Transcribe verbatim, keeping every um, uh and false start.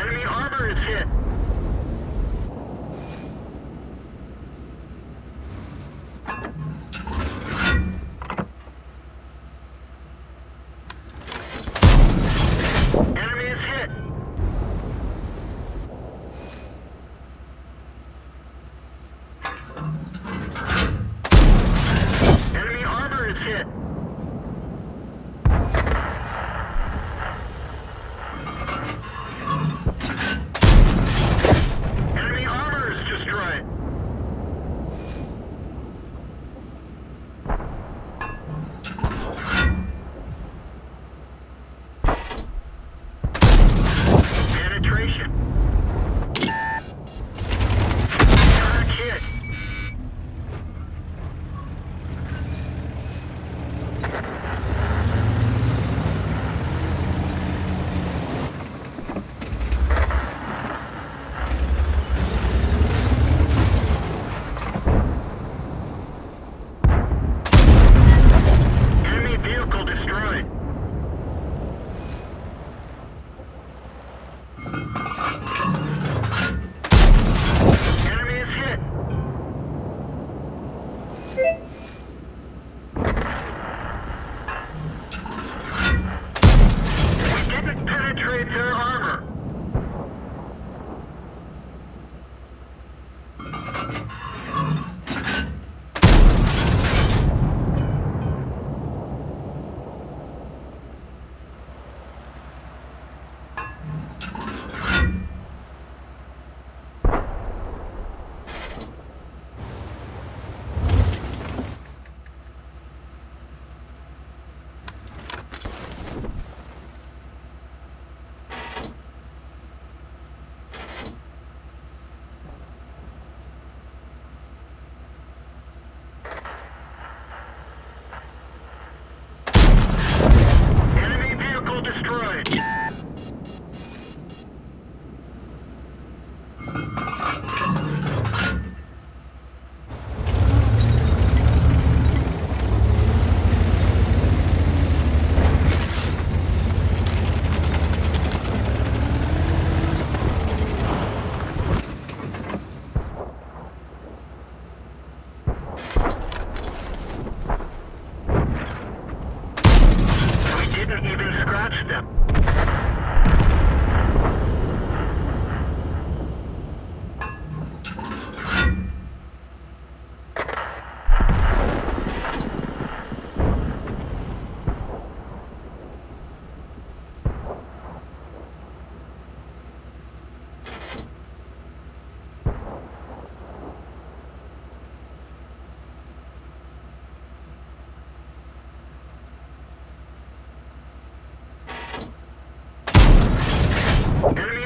Enemy armor is hit. Enemy